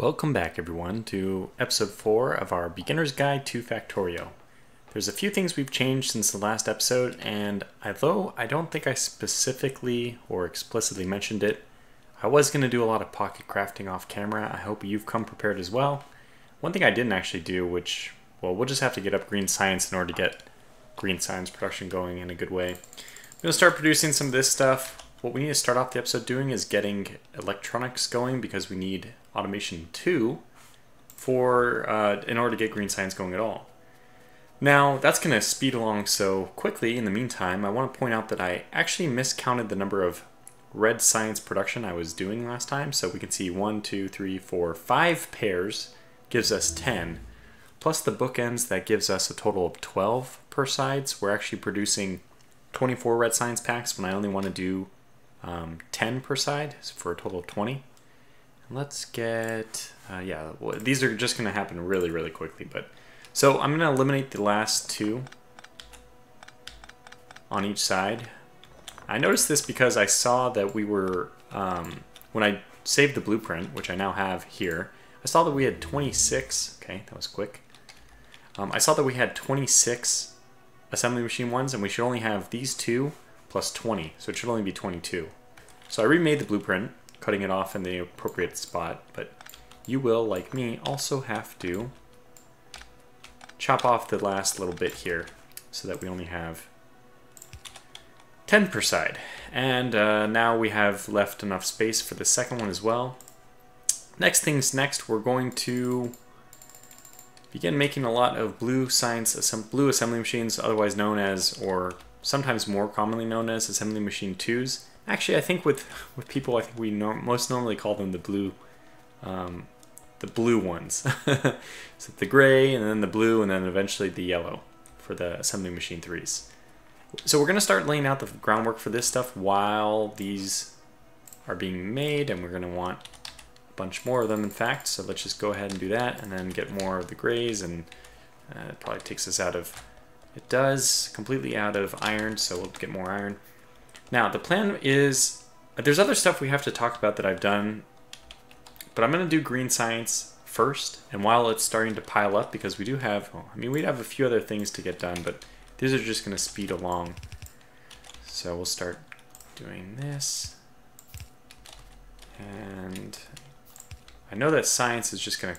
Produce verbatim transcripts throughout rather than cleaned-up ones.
Welcome back everyone to episode four of our beginner's guide to Factorio. There's a few things we've changed since the last episode, and although I don't think I specifically or explicitly mentioned it, I was going to do a lot of pocket crafting off camera. I hope you've come prepared as well. One thing I didn't actually do, which, well, we'll just have to get up green science in order to get green science production going in a good way. I'm going to start producing some of this stuff. What we need to start off the episode doing is getting electronics going, because we need automation two for uh, in order to get green science going at all. Now that's going to speed along so quickly. In the meantime, I want to point out that I actually miscounted the number of red science production I was doing last time. So we can see one, two, three, four, five pairs gives us ten, plus the bookends that gives us a total of twelve per side. So we're actually producing twenty-four red science packs when I only want to do Um, ten per side, so for a total of twenty. And let's get, uh, yeah, well, these are just going to happen really, really quickly. But so I'm going to eliminate the last two on each side. I noticed this because I saw that we were, um, when I saved the blueprint, which I now have here, I saw that we had twenty-six, okay, that was quick. Um, I saw that we had twenty-six assembly machine ones, and we should only have these two plus twenty, so it should only be twenty-two. So I remade the blueprint, cutting it off in the appropriate spot, but you will, like me, also have to chop off the last little bit here so that we only have ten per side. And uh, now we have left enough space for the second one as well. Next things next, we're going to begin making a lot of blue science, blue assembly machines, otherwise known as, or sometimes more commonly known as, assembly machine twos. Actually, I think with with people, I think we no, most normally call them the blue, um, the blue ones. So the gray, and then the blue, and then eventually the yellow for the assembly machine threes. So we're gonna start laying out the groundwork for this stuff while these are being made, and we're gonna want a bunch more of them, in fact. So let's just go ahead and do that, and then get more of the grays, and uh, it probably takes us out of, it does, completely out of iron, so we'll get more iron. Now the plan is, there's other stuff we have to talk about that I've done, but I'm gonna do green science first, and while it's starting to pile up, because we do have, well, I mean, we'd have a few other things to get done, but these are just gonna speed along. So we'll start doing this. And I know that science is just gonna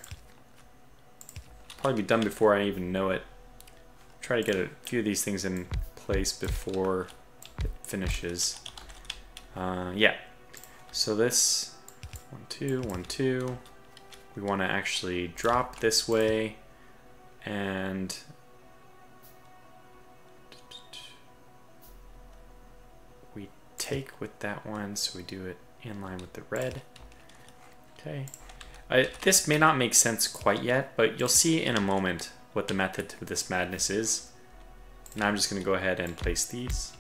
probably be done before I even know it. Try to get a few of these things in place before it finishes. Uh, yeah, so this, one, two, one, two. We wanna actually drop this way, and we take with that one, so we do it in line with the red. Okay, uh, this may not make sense quite yet, but you'll see in a moment what the method to this madness is. Now I'm just gonna go ahead and place these.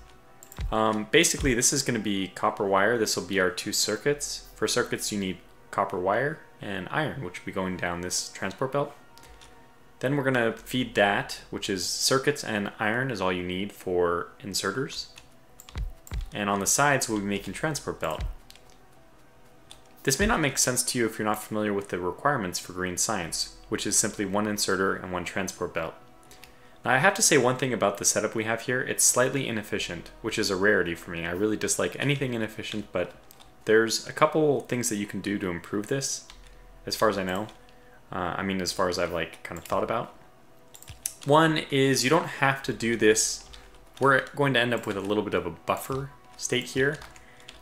Um, basically, this is gonna be copper wire. This will be our two circuits. For circuits, you need copper wire and iron, which will be going down this transport belt. Then we're gonna feed that, which is circuits and iron is all you need for inserters. And on the sides, we'll be making transport belt. This may not make sense to you if you're not familiar with the requirements for green science, which is simply one inserter and one transport belt. Now I have to say one thing about the setup we have here, it's slightly inefficient, which is a rarity for me. I really dislike anything inefficient, but there's a couple things that you can do to improve this, as far as I know. Uh, I mean, as far as I've like kind of thought about. One is you don't have to do this. We're going to end up with a little bit of a buffer state here.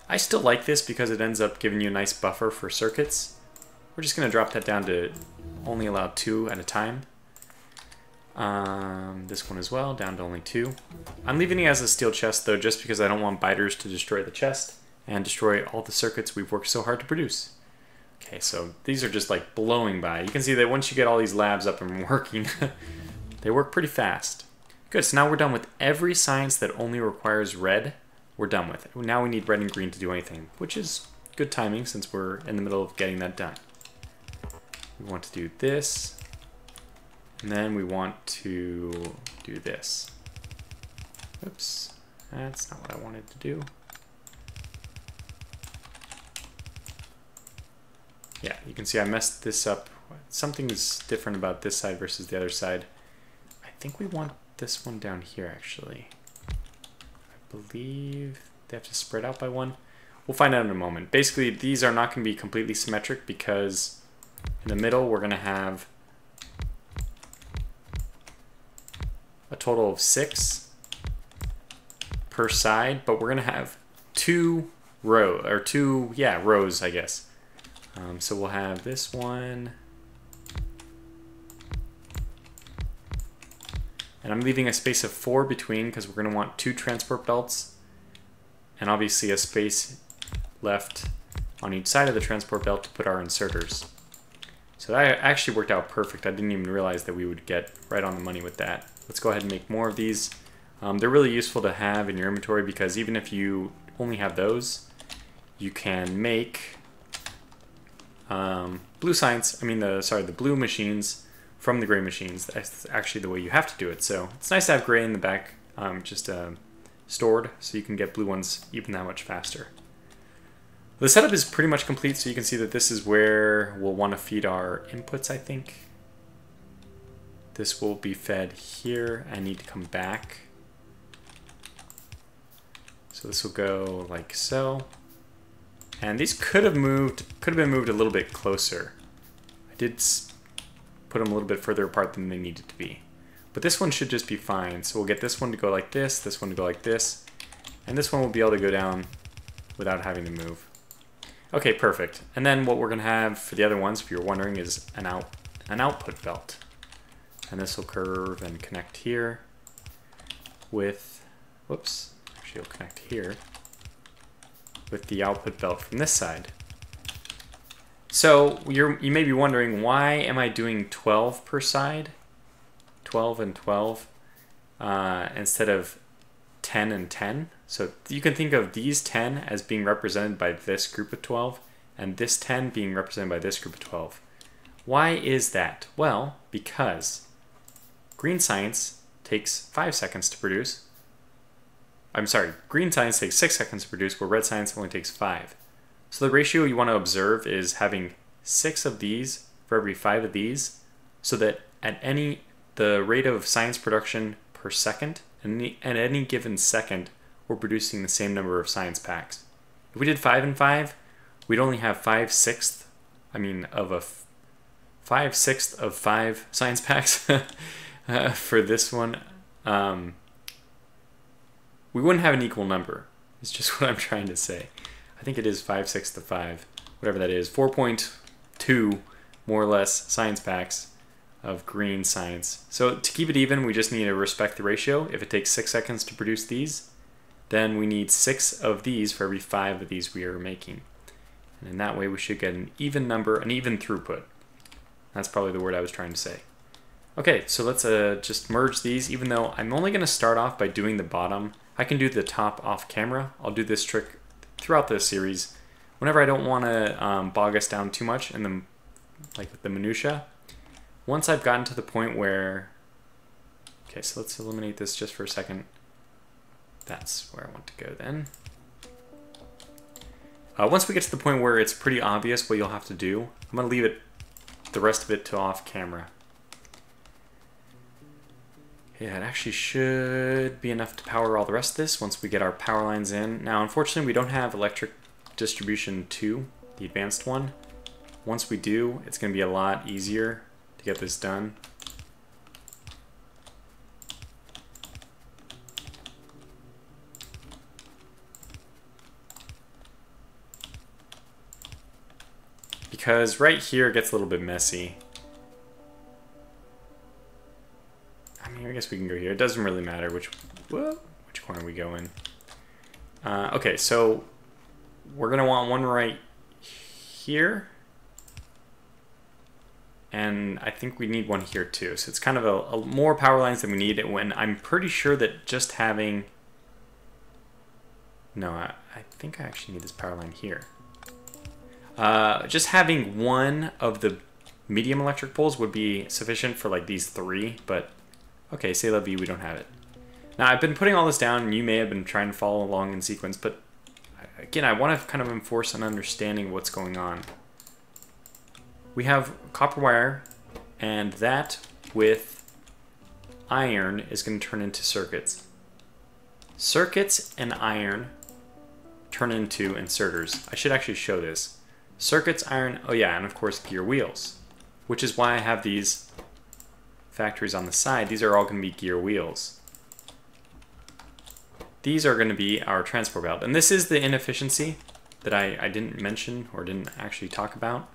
I still like this because it ends up giving you a nice buffer for circuits. We're just gonna drop that down to only allow two at a time. Um, this one as well, down to only two. I'm leaving it as a steel chest though, just because I don't want biters to destroy the chest and destroy all the circuits we've worked so hard to produce. Okay, so these are just like blowing by. You can see that once you get all these labs up and working, they work pretty fast. Good, so now we're done with every science that only requires red. We're done with it. Now we need red and green to do anything, which is good timing since we're in the middle of getting that done. We want to do this, and then we want to do this. Oops, that's not what I wanted to do. Yeah, you can see I messed this up. Something is different about this side versus the other side. I think we want this one down here, actually. I believe they have to spread out by one. We'll find out in a moment. Basically, these are not going to be completely symmetric because in the middle, we're going to have a total of six per side, but we're going to have two row or two, yeah, rows, I guess. Um, so we'll have this one. And I'm leaving a space of four between because we're going to want two transport belts and obviously a space left on each side of the transport belt to put our inserters. So that actually worked out perfect. I didn't even realize that we would get right on the money with that. Let's go ahead and make more of these. Um, they're really useful to have in your inventory because even if you only have those, you can make um, blue science, I mean, the sorry, the blue machines from the gray machines. That's actually the way you have to do it. So it's nice to have gray in the back, um, just uh, stored, so you can get blue ones even that much faster. The setup is pretty much complete, so you can see that this is where we'll want to feed our inputs, I think. This will be fed here. I need to come back. So this will go like so. And these could have moved, could have been moved a little bit closer. I did put them a little bit further apart than they needed to be. But this one should just be fine. So we'll get this one to go like this, this one to go like this, and this one will be able to go down without having to move. Okay, perfect. And then what we're gonna have for the other ones, if you're wondering, is an out an output belt. And this will curve and connect here with, whoops, actually it'll connect here with the output belt from this side. So you're, you may be wondering, why am I doing twelve per side? twelve and twelve uh, instead of ten and ten. So you can think of these ten as being represented by this group of twelve and this ten being represented by this group of twelve. Why is that? Well, because green science takes five seconds to produce. I'm sorry, green science takes six seconds to produce, where red science only takes five. So the ratio you want to observe is having six of these for every five of these, so that at any the rate of science production per second, and at any given second, we're producing the same number of science packs. If we did five and five, we'd only have five sixths, I mean, of a five sixths of five science packs uh, for this one. Um, we wouldn't have an equal number. It's just what I'm trying to say. I think it is five sixths of five, whatever that is, four point two more or less science packs of green science. So to keep it even, we just need to respect the ratio. If it takes six seconds to produce these, then we need six of these for every five of these we are making. And in that way, we should get an even number, an even throughput. That's probably the word I was trying to say. Okay, so let's uh, just merge these, even though I'm only gonna start off by doing the bottom. I can do the top off camera. I'll do this trick throughout this series. Whenever I don't wanna um, bog us down too much in the, like with the minutia. Once I've gotten to the point where, okay, so let's eliminate this just for a second. That's where I want to go then. Uh, once we get to the point where it's pretty obvious what you'll have to do, I'm gonna leave it, the rest of it to off camera. Yeah, it actually should be enough to power all the rest of this once we get our power lines in. Now, unfortunately, we don't have electric distribution two, the advanced one. Once we do, it's gonna be a lot easier to get this done. Because right here it gets a little bit messy. I mean, I guess we can go here. It doesn't really matter which which corner we go in. Uh, okay, so we're gonna want one right here. And I think we need one here too. So it's kind of a, a more power lines than we need. When I'm pretty sure that just having, no, I, I think I actually need this power line here. Uh, just having one of the medium electric poles would be sufficient for like these three, but okay, c'est la vie, we don't have it. Now I've been putting all this down and you may have been trying to follow along in sequence, but again, I want to kind of enforce an understanding of what's going on. we have copper wire, and that with iron is going to turn into circuits. Circuits and iron turn into inserters. I should actually show this. Circuits, iron, oh yeah, and of course gear wheels, which is why I have these factories on the side. These are all going to be gear wheels. These are going to be our transport belt. And this is the inefficiency that I, I didn't mention or didn't actually talk about.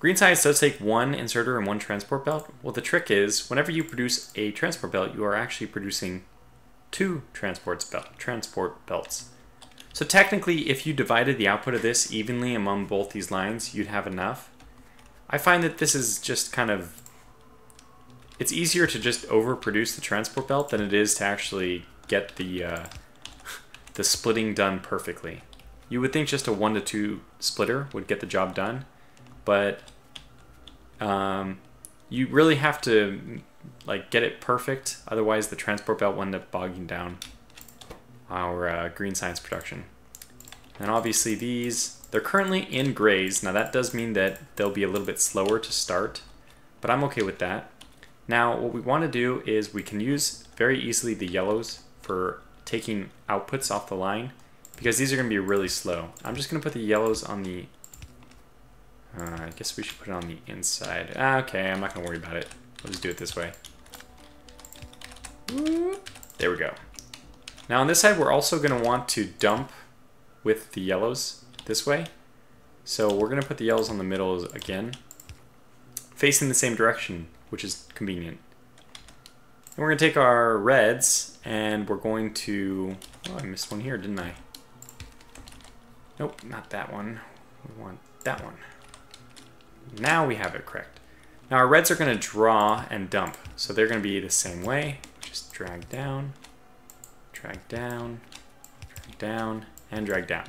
Green size does take one inserter and one transport belt. Well, the trick is whenever you produce a transport belt, you are actually producing two transport belts. So technically, if you divided the output of this evenly among both these lines, you'd have enough. I find that this is just kind of, it's easier to just overproduce the transport belt than it is to actually get the, uh, the splitting done perfectly. You would think just a one to two splitter would get the job done, but um, you really have to like get it perfect, otherwise the transport belt will end up bogging down our uh, green science production. And obviously these, they're currently in grays. Now that does mean that they'll be a little bit slower to start, but I'm okay with that. Now what we want to do is we can use very easily the yellows for taking outputs off the line, because these are going to be really slow. I'm just going to put the yellows on the Uh, I guess we should put it on the inside. Ah, okay, I'm not going to worry about it. We'll just do it this way. There we go. Now on this side, we're also going to want to dump with the yellows this way. So we're going to put the yellows on the middle again, facing the same direction, which is convenient. And we're going to take our reds, and we're going to... Oh, I missed one here, didn't I? Nope, not that one. We want that one. Now we have it correct. Now our reds are going to draw and dump. So they're going to be the same way. Just drag down, drag down, drag down, and drag down.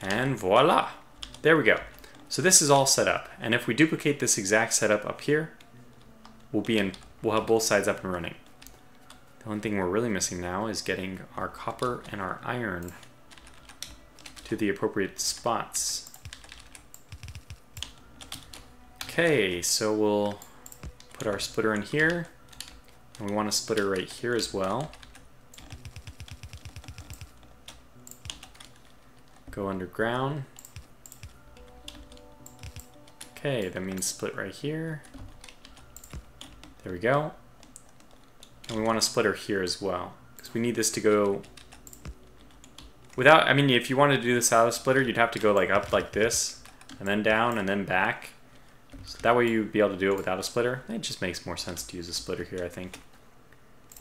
And voila. There we go. So this is all set up. And if we duplicate this exact setup up here, we'll be in, we'll have both sides up and running. The one thing we're really missing now is getting our copper and our iron to the appropriate spots. Okay, so we'll put our splitter in here, and we want a splitter right here as well. Go underground. Okay, that means split right here. There we go. And we want a splitter here as well, because we need this to go without, I mean, if you wanted to do this out of splitter, you'd have to go like up like this, and then down, and then back. So that way you'd be able to do it without a splitter. It just makes more sense to use a splitter here, I think.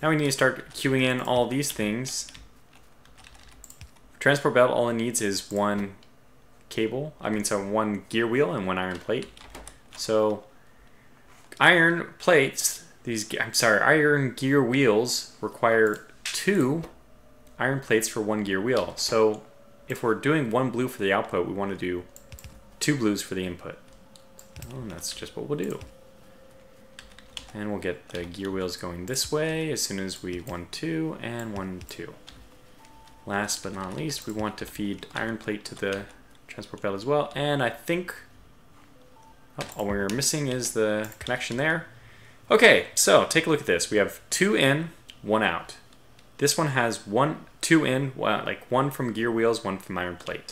Now we need to start queuing in all these things. For transport belt, all it needs is one cable. I mean, so one gear wheel and one iron plate. So iron plates, these, I'm sorry, iron gear wheels require two iron plates for one gear wheel. So if we're doing one blue for the output, we want to do two blues for the input. Oh, and that's just what we'll do. And we'll get the gear wheels going this way as soon as we one, two, and one, two. Last but not least, we want to feed iron plate to the transport belt as well. And I think oh, all we're missing is the connection there. Okay, so take a look at this. We have two in, one out. This one has one, two in, one, like one from gear wheels, one from iron plate.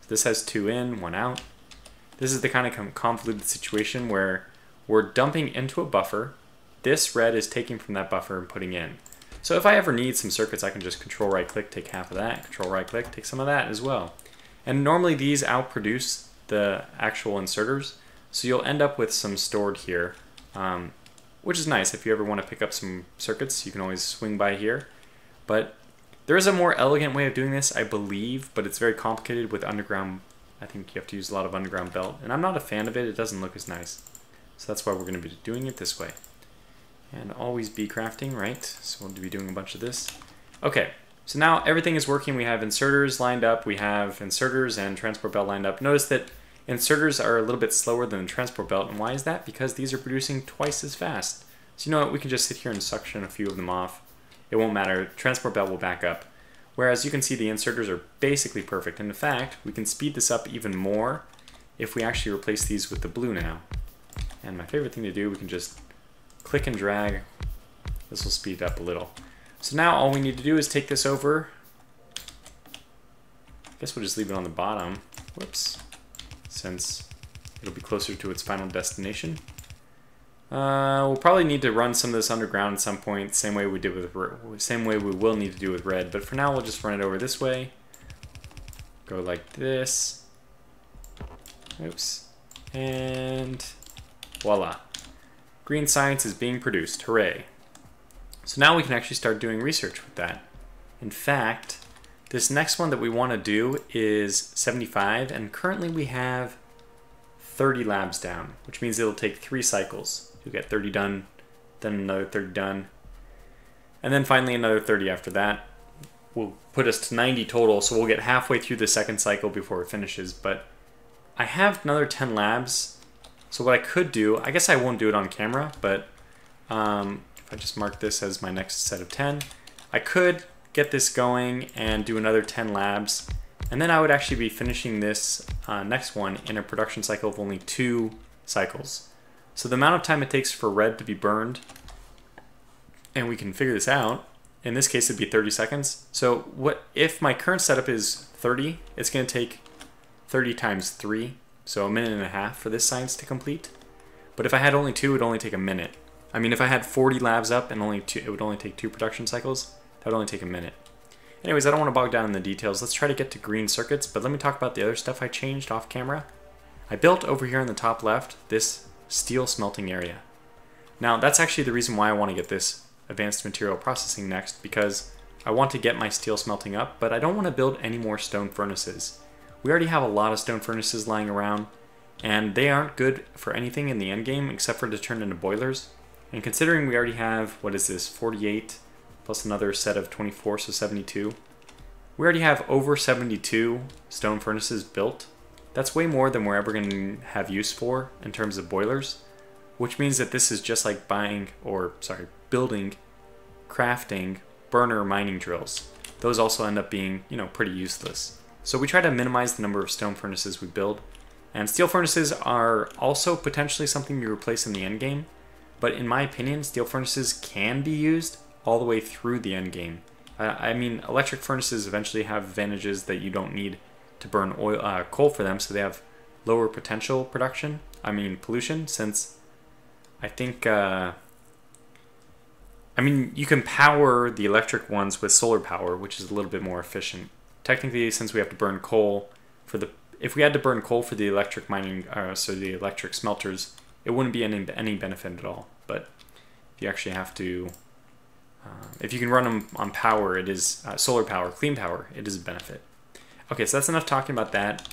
So this has two in, one out. This is the kind of convoluted situation where we're dumping into a buffer. This red is taking from that buffer and putting in. So if I ever need some circuits, I can just control right click, take half of that, control right click, take some of that as well. And normally these outproduce the actual inserters. So you'll end up with some stored here, um, which is nice. If you ever want to pick up some circuits, you can always swing by here. But there is a more elegant way of doing this, I believe, but it's very complicated with underground. I think you have to use a lot of underground belt, and I'm not a fan of it. It doesn't look as nice. So that's why we're going to be doing it this way. And always be crafting, right? So we'll be doing a bunch of this. Okay, so now everything is working. We have inserters lined up. We have inserters and transport belt lined up. Notice that inserters are a little bit slower than the transport belt. And why is that? Because these are producing twice as fast. So you know what? We can just sit here and suction a few of them off. It won't matter. Transport belt will back up. Whereas you can see the inserters are basically perfect. And in fact, we can speed this up even more if we actually replace these with the blue now. And my favorite thing to do, we can just click and drag. This will speed up a little. So now all we need to do is take this over. I guess we'll just leave it on the bottom. Whoops. Since it'll be closer to its final destination. Uh, we'll probably need to run some of this underground at some point, same way we did with same way we will need to do with red. But for now, we'll just run it over this way. Go like this. Oops. And voila. Green science is being produced. Hooray. So now we can actually start doing research with that. In fact, this next one that we want to do is seventy-five, and currently we have thirty labs down, which means it'll take three cycles. You'll get thirty done, then another thirty done, and then finally another thirty after that. Will put us to ninety total, so we'll get halfway through the second cycle before it finishes. But I have another ten labs, so what I could do, I guess I won't do it on camera, but um, if I just mark this as my next set of ten, I could get this going and do another ten labs. And then I would actually be finishing this uh, next one in a production cycle of only two cycles. So the amount of time it takes for red to be burned, and we can figure this out, in this case it'd be thirty seconds. So what if my current setup is thirty, it's going to take thirty times three, so a minute and a half for this science to complete. But if I had only two, it would only take a minute. I mean, if I had forty labs up and only two, it would only take two production cycles, that would only take a minute. Anyways, I don't want to bog down in the details. Let's try to get to green circuits, but let me talk about the other stuff I changed off camera. I built over here in the top left this steel smelting area. Now that's actually the reason why I want to get this advanced material processing next, because I want to get my steel smelting up, but I don't want to build any more stone furnaces. We already have a lot of stone furnaces lying around, and they aren't good for anything in the end game except for to turn into boilers. And considering we already have, what is this, forty-eight? Plus another set of twenty-four, so seventy-two. We already have over seventy-two stone furnaces built. That's way more than we're ever going to have use for in terms of boilers, which means that this is just like buying, or sorry, building, crafting, burner mining drills. Those also end up being, you know, pretty useless. So we try to minimize the number of stone furnaces we build, and steel furnaces are also potentially something you replace in the end game, but in my opinion, steel furnaces can be used all the way through the end game. Uh, I mean, electric furnaces eventually have advantages that you don't need to burn oil, uh, coal for them, so they have lower potential production, I mean pollution, since I think, uh, I mean, you can power the electric ones with solar power, which is a little bit more efficient. Technically, since we have to burn coal for the, if we had to burn coal for the electric mining, uh, so the electric smelters, it wouldn't be any, any benefit at all. But if you actually have to, Uh, if you can run them on power, it is uh, solar power, clean power, it is a benefit. Okay, so that's enough talking about that.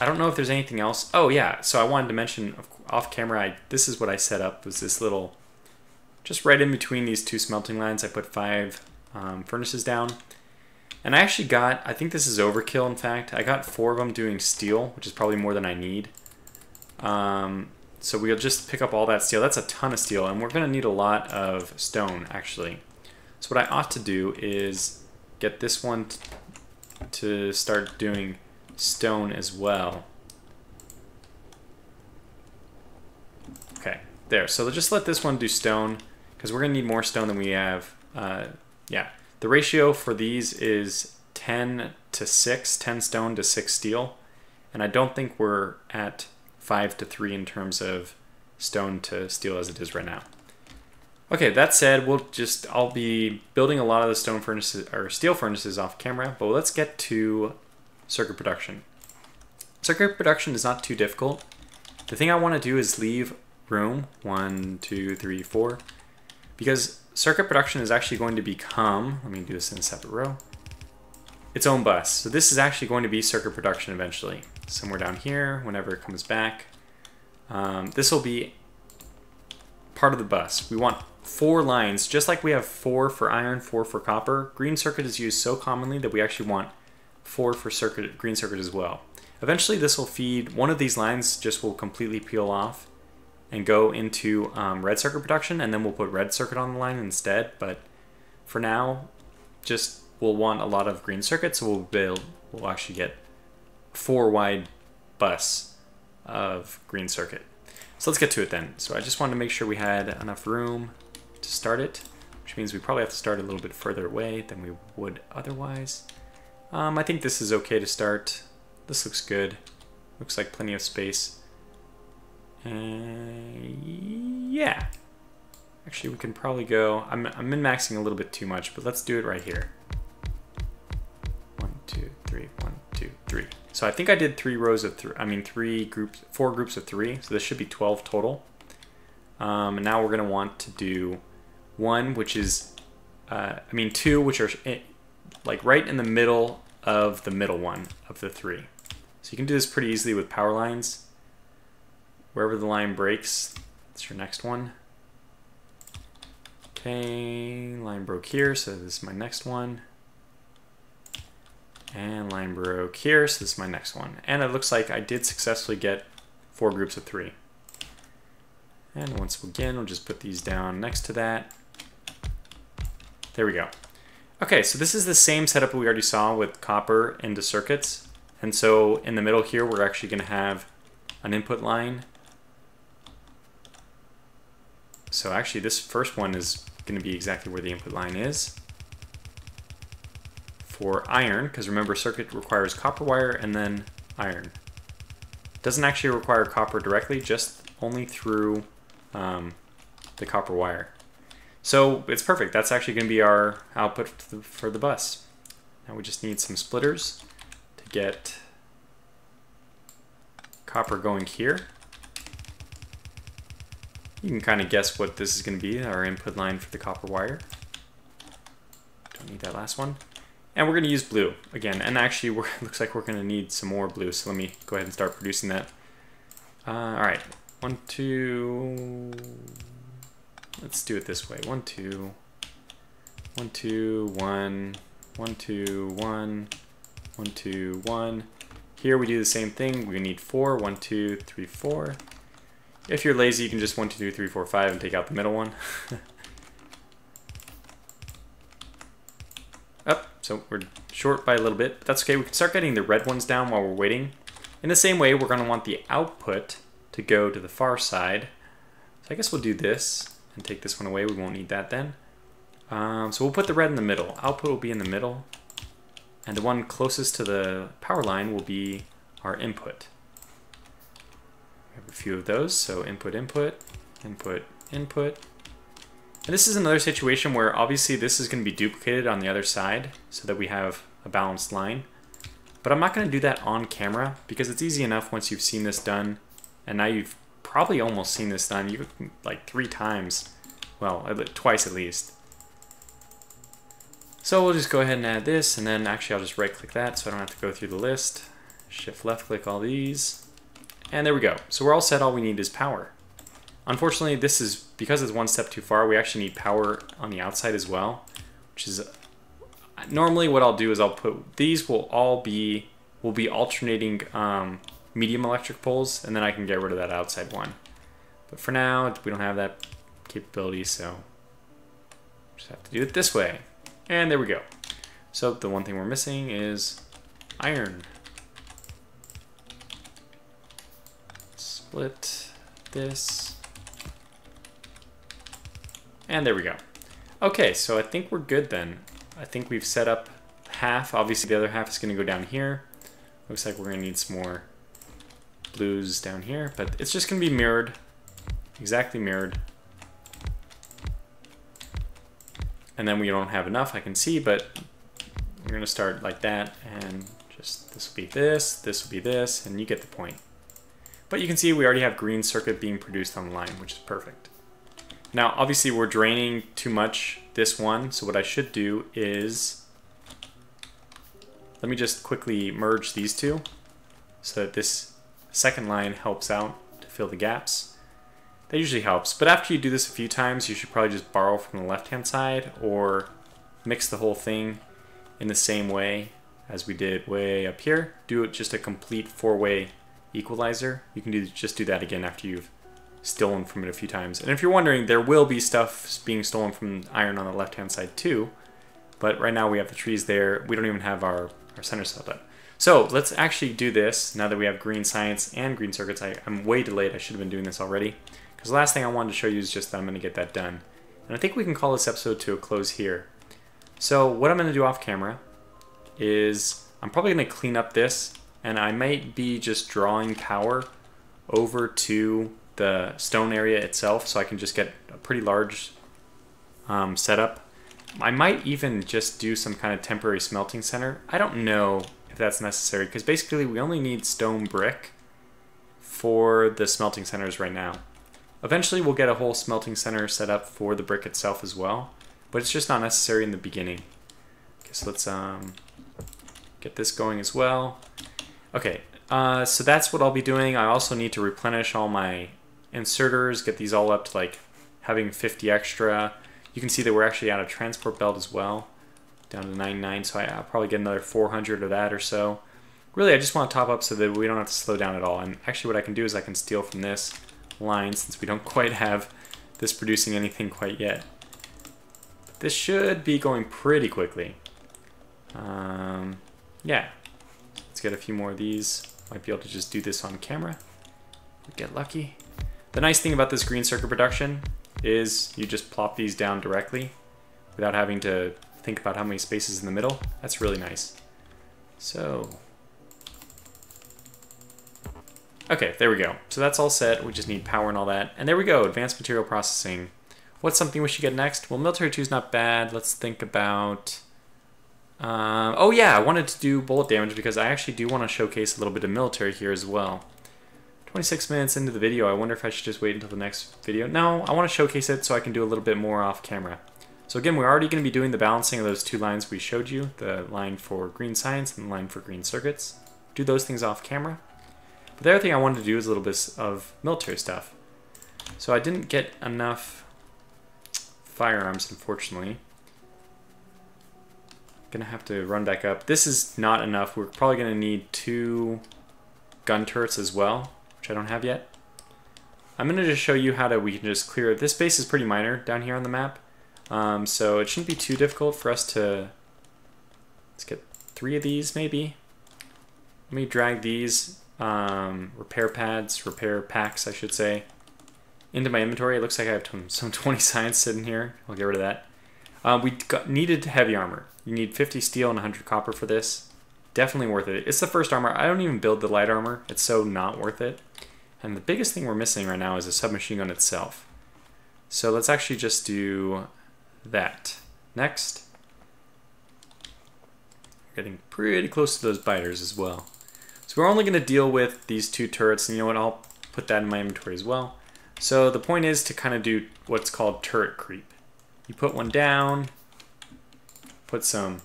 I don't know if there's anything else. Oh yeah, so I wanted to mention off camera, I, this is what I set up, was this little, just right in between these two smelting lines, I put five um, furnaces down. And I actually got, I think this is overkill in fact, I got four of them doing steel, which is probably more than I need. Um, So we'll just pick up all that steel. That's a ton of steel, and we're going to need a lot of stone, actually. So what I ought to do is get this one to start doing stone as well. Okay, there. So just let this one do stone, because we're going to need more stone than we have. Uh, yeah, the ratio for these is ten to six, ten stone to six steel. And I don't think we're at five to three in terms of stone to steel as it is right now. Okay, that said, we'll just, I'll be building a lot of the stone furnaces or steel furnaces off camera, but let's get to circuit production. Circuit production is not too difficult. The thing I want to do is leave room one, two, three, four, because circuit production is actually going to become, let me do this in a separate row, its own bus. So this is actually going to be circuit production eventually. Somewhere down here, whenever it comes back. Um, this will be part of the bus. We want four lines, just like we have four for iron, four for copper. Green circuit is used so commonly that we actually want four for circuit, green circuit as well. Eventually this will feed, one of these lines just will completely peel off and go into um, red circuit production, and then we'll put red circuit on the line instead. But for now, just we'll want a lot of green circuit, so we'll build, we'll actually get four wide bus of green circuit. So let's get to it then. So I just wanted to make sure we had enough room to start it, which means we probably have to start a little bit further away than we would otherwise. Um, I think this is okay to start. This looks good. Looks like plenty of space. Uh, yeah. Actually, we can probably go... I'm, I'm min-maxing a little bit too much, but let's do it right here. One, two, three, one, two, three. So I think I did three rows of three. I mean, three groups, four groups of three. So this should be twelve total. Um, and now we're going to want to do one, which is... Uh, I mean, two, which are... It, like right in the middle of the middle one of the three. So you can do this pretty easily with power lines. Wherever the line breaks, that's your next one. Okay, line broke here, so this is my next one. And line broke here, so this is my next one. And it looks like I did successfully get four groups of three. And once again, we'll just put these down next to that. There we go. Okay, so this is the same setup we already saw with copper into circuits. And so in the middle here, we're actually going to have an input line. So actually, this first one is going to be exactly where the input line is for iron, because remember, circuit requires copper wire and then iron. It doesn't actually require copper directly, just only through um, the copper wire. So it's perfect. That's actually going to be our output for the bus. Now we just need some splitters to get copper going here. You can kind of guess what this is going to be, our input line for the copper wire. Don't need that last one. And we're going to use blue again. And actually, we're, it looks like we're going to need some more blue. So let me go ahead and start producing that. Uh, all right. One, two... Let's do it this way. One, two, one, two, one, one, two, one, one, two, one. Here we do the same thing. We need four. One, two, three, four. If you're lazy, you can just one, two, two, three, four, five, and take out the middle one. Up. So we're short by a little bit. But that's okay. We can start getting the red ones down while we're waiting. In the same way, we're going to want the output to go to the far side. So I guess we'll do this. And take this one away, we won't need that then. Um, so we'll put the red in the middle. Output will be in the middle. And the one closest to the power line will be our input. We have a few of those, so input, input, input, input. And this is another situation where obviously this is going to be duplicated on the other side so that we have a balanced line. But I'm not going to do that on camera because it's easy enough once you've seen this done and now you've probably almost seen this done, you like three times, well, twice at least. So we'll just go ahead and add this, and then actually I'll just right click that so I don't have to go through the list. Shift left click all these, and there we go. So we're all set, all we need is power. Unfortunately, this is, because it's one step too far, we actually need power on the outside as well, which is, normally what I'll do is I'll put, these will all be, will be alternating, um, medium electric poles, and then I can get rid of that outside one. But for now, we don't have that capability, so just have to do it this way. And there we go. So the one thing we're missing is iron. Split this. And there we go. Okay, so I think we're good then. I think we've set up half. Obviously, the other half is going to go down here. Looks like we're going to need some more blues down here, but it's just going to be mirrored, exactly mirrored. And then we don't have enough, I can see, but we're going to start like that, and just this will be this, this will be this, and you get the point. But you can see we already have green circuit being produced on the line, which is perfect. Now, obviously, we're draining too much this one, so what I should do is, let me just quickly merge these two so that this second line helps out to fill the gaps. That usually helps, but after you do this a few times, you should probably just borrow from the left-hand side or mix the whole thing in the same way as we did way up here. Do it just a complete four-way equalizer. You can do just do that again after you've stolen from it a few times. And if you're wondering, there will be stuff being stolen from iron on the left-hand side too, but right now we have the trees there. We don't even have our, our center set up. So let's actually do this now that we have green science and green circuits. I, I'm way delayed. I should have been doing this already, because the last thing I wanted to show you is just that I'm going to get that done. And I think we can call this episode to a close here. So what I'm going to do off camera is I'm probably going to clean up this, and I might be just drawing power over to the stone area itself so I can just get a pretty large um, setup. I might even just do some kind of temporary smelting center. I don't know if that's necessary, because basically we only need stone brick for the smelting centers right now. Eventually we'll get a whole smelting center set up for the brick itself as well, but it's just not necessary in the beginning. Okay, so let's um, get this going as well. Okay, uh, so that's what I'll be doing. I also need to replenish all my inserters, get these all up to like having fifty extra. You can see that we're actually out of transport belt as well, down to ninety-nine, so I, I'll probably get another four hundred of that or so. Really, I just want to top up so that we don't have to slow down at all. And actually what I can do is I can steal from this line, since we don't quite have this producing anything quite yet. But this should be going pretty quickly. Um, yeah, let's get a few more of these. Might be able to just do this on camera. We get lucky. The nice thing about this green circuit production is you just plop these down directly without having to think about how many spaces in the middle. That's really nice. So, okay, there we go. So that's all set. We just need power and all that. And there we go, advanced material processing. What's something we should get next? Well, military two is not bad. Let's think about, um, oh yeah, I wanted to do bullet damage because I actually do want to showcase a little bit of military here as well. twenty-six minutes into the video, I wonder if I should just wait until the next video. No, I want to showcase it so I can do a little bit more off camera. So again, we're already going to be doing the balancing of those two lines we showed you, the line for green science and the line for green circuits. Do those things off camera. But the other thing I wanted to do is a little bit of military stuff. So I didn't get enough firearms, unfortunately. Gonna have to run back up. This is not enough. We're probably gonna need two gun turrets as well, which I don't have yet. I'm gonna just show you how to, we can just clear it. This base is pretty minor down here on the map. Um, so it shouldn't be too difficult for us to, let's get three of these maybe. Let me drag these um, repair pads, repair packs I should say, into my inventory. It looks like I have some twenty science sitting here. I'll get rid of that. Uh, we got, needed heavy armor. You need fifty steel and one hundred copper for this. Definitely worth it. It's the first armor. I don't even build the light armor. It's so not worth it. And the biggest thing we're missing right now is a submachine gun itself. So let's actually just do that. Next. We're getting pretty close to those biters as well. So we're only going to deal with these two turrets, and you know what, I'll put that in my inventory as well. So the point is to kind of do what's called turret creep. You put one down, put some,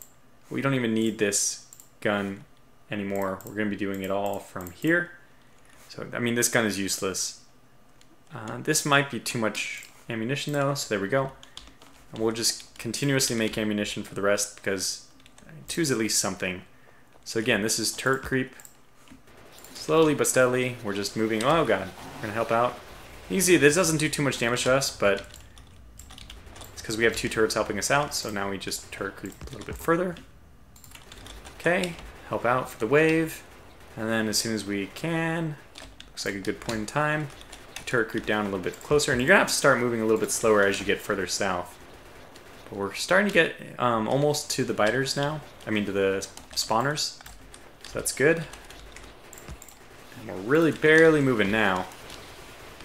we don't even need this gun anymore. We're going to be doing it all from here. So, I mean, this gun is useless. Uh, this might be too much ammunition though, so there we go. And we'll just continuously make ammunition for the rest because two's at least something. So again, this is turret creep. Slowly but steadily, we're just moving. Oh god, we're gonna help out. Easy, this doesn't do too much damage to us, but it's because we have two turrets helping us out, so now we just turret creep a little bit further. Okay, help out for the wave. And then as soon as we can, looks like a good point in time, turret creep down a little bit closer, and you're gonna have to start moving a little bit slower as you get further south. But we're starting to get um, almost to the biters now, I mean to the spawners, so that's good. And we're really barely moving now.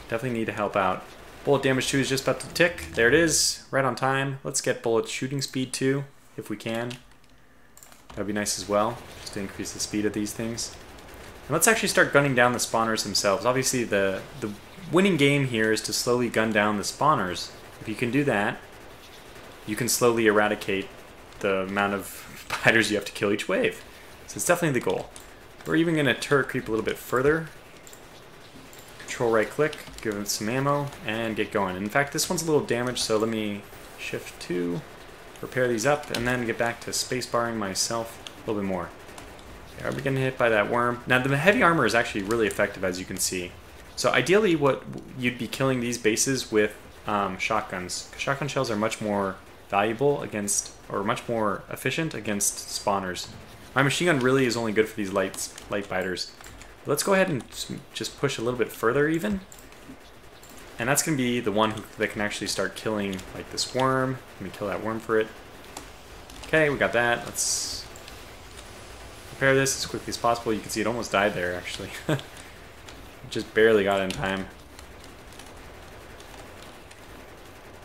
Definitely need to help out. Bullet damage two is just about to tick. There it is, right on time. Let's get bullet shooting speed too, if we can. That'd be nice as well, just to increase the speed of these things. And let's actually start gunning down the spawners themselves. Obviously the, the winning game here is to slowly gun down the spawners. If you can do that, you can slowly eradicate the amount of biters you have to kill each wave. So it's definitely the goal. We're even gonna turret creep a little bit further. Control right click, give it some ammo, and get going. In fact, this one's a little damaged, so let me shift to repair these up, and then get back to space barring myself a little bit more. Are we getting hit by that worm? Now the heavy armor is actually really effective, as you can see. So ideally what you'd be killing these bases with um, shotguns. Shotgun shells are much more valuable against, or much more efficient against spawners. My machine gun really is only good for these lights, light biters. Let's go ahead and just push a little bit further even. And that's going to be the one that can actually start killing like this worm. Let me kill that worm for it. Okay, we got that. Let's repair this as quickly as possible. You can see it almost died there, actually. Just barely got it in time.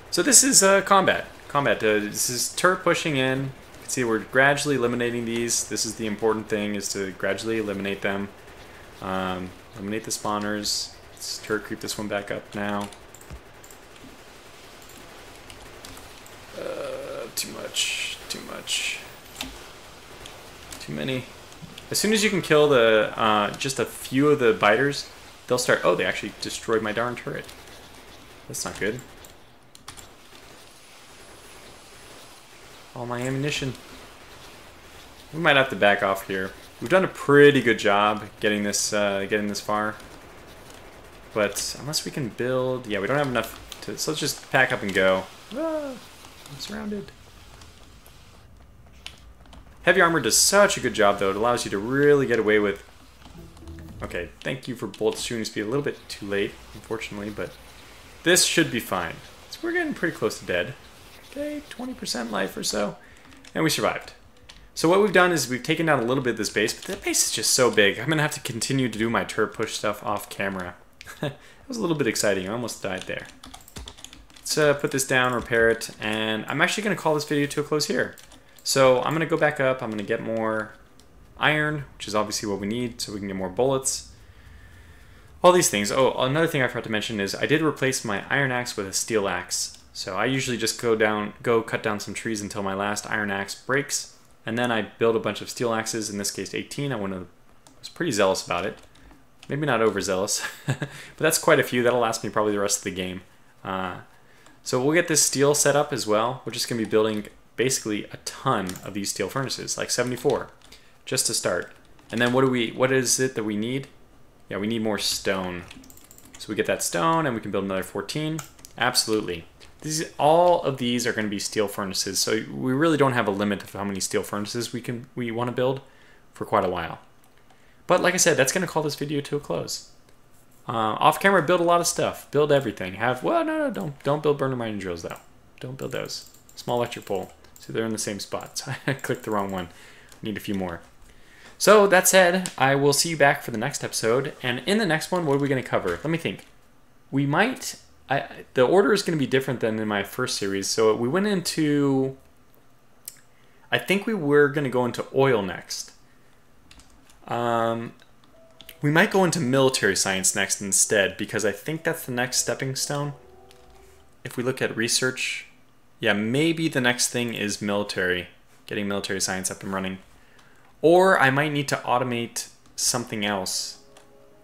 So this is uh, combat. Combat. Uh, this is turret pushing in. You can see we're gradually eliminating these. This is the important thing, is to gradually eliminate them. Um, eliminate the spawners. Let's turret creep this one back up now. Uh, too much. Too much. Too many. As soon as you can kill the uh, just a few of the biters, they'll start... Oh, they actually destroyed my darn turret. That's not good. All my ammunition. We might have to back off here. We've done a pretty good job getting this uh, getting this far. But unless we can build... Yeah, we don't have enough to... So let's just pack up and go. Ah, I'm surrounded. Heavy armor does such a good job, though. It allows you to really get away with... Okay, thank you for bolt shooting speed. A little bit too late, unfortunately, but this should be fine. So we're getting pretty close to dead. Okay, twenty percent life or so. And we survived. So what we've done is we've taken down a little bit of this base, but that base is just so big. I'm going to have to continue to do my turret push stuff off camera. That was a little bit exciting. I almost died there. Let's uh, put this down, repair it, and I'm actually going to call this video to a close here. So I'm going to go back up. I'm going to get more iron, which is obviously what we need, so we can get more bullets. All these things. Oh, another thing I forgot to mention is I did replace my iron axe with a steel axe. So I usually just go down, go cut down some trees until my last iron axe breaks, and then I build a bunch of steel axes. In this case, eighteen. I want to. I was pretty zealous about it. Maybe not overzealous, but that's quite a few. That'll last me probably the rest of the game. Uh, so we'll get this steel set up as well. We're just going to be building basically a ton of these steel furnaces, like seventy-four, just to start. And then what do we? What is it that we need? Yeah, we need more stone. So we get that stone, and we can build another fourteen. Absolutely. These, all of these are going to be steel furnaces, so we really don't have a limit of how many steel furnaces we can we want to build for quite a while. But like I said, that's going to call this video to a close. Uh, off camera, build a lot of stuff, build everything. Have well, no, no, don't don't build burner mining drills though. Don't build those. Small electric pole. So they're in the same spot. So I clicked the wrong one. Need a few more. So that said, I will see you back for the next episode. And in the next one, what are we going to cover? Let me think. We might. I, the order is going to be different than in my first series. So we went into, I think we were going to go into oil next. Um, we might go into military science next instead, because I think that's the next stepping stone. If we look at research, yeah, maybe the next thing is military, getting military science up and running. Or I might need to automate something else.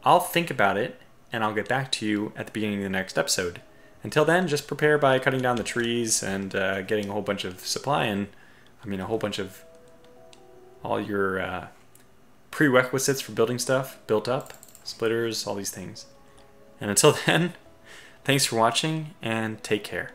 I'll think about it. And I'll get back to you at the beginning of the next episode. Until then, just prepare by cutting down the trees and uh, getting a whole bunch of supply and, I mean, a whole bunch of all your uh, prerequisites for building stuff built up, splitters, all these things. And until then, thanks for watching and take care.